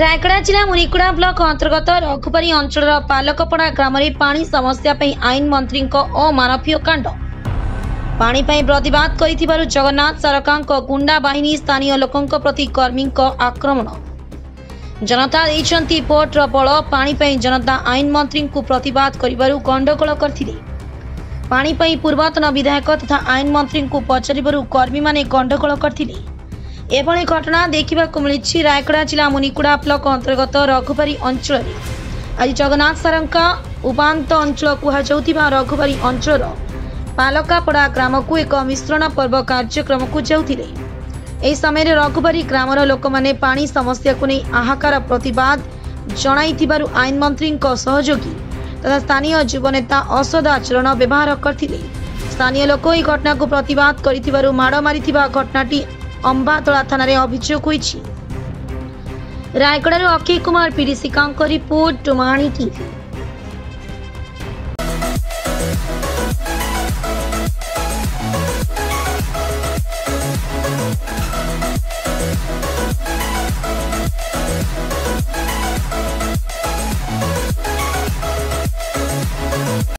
रायगड़ा जिला मुनिकुड़ा ब्लॉक अंतर्गत रघुबारी अंचल पालकपड़ा ग्राम में पानी समस्या आईन मंत्री अमानवीय कांड पानी प्रतिवाद कर जगन्नाथ सरकार गुंडा बाहिनी स्थानीय लोकों प्रति कर्मी आक्रमण जनता देती भोट बल पानी जनता आईन मंत्री प्रतिवाद कर गंडगोल करते पानी पूर्वतन विधायक तथा आईन मंत्री पचार कर्मी मैंने गंडगोल करते एभली घटना देखा मिली रायगड़ा जिला मुनिकुड़ा ब्लॉक अंतर्गत रघुबारी अंचल आज जगन्नाथ सारंका उपांत अंचल कहुवा रघुबारी अंचल पालकापड़ा ग्राम को एक मिश्रण पर्व कार्यक्रम को जाते यह समय रघुबारी ग्रामर लोक मैंने पानी समस्या को नहीं आहाकार प्रतिवाद जन आईन मंत्री सहयोगी तथा स्थानीय युवनेता असद आचरण व्यवहार करते स्थानीय लोक यह घटना को प्रतिवाद कर माड़ मारी घटनाटी अंबातोला थाना अभियोग रायगड़ा अक्षय कुमार पीडीसी का रिपोर्ट टुमाणी की।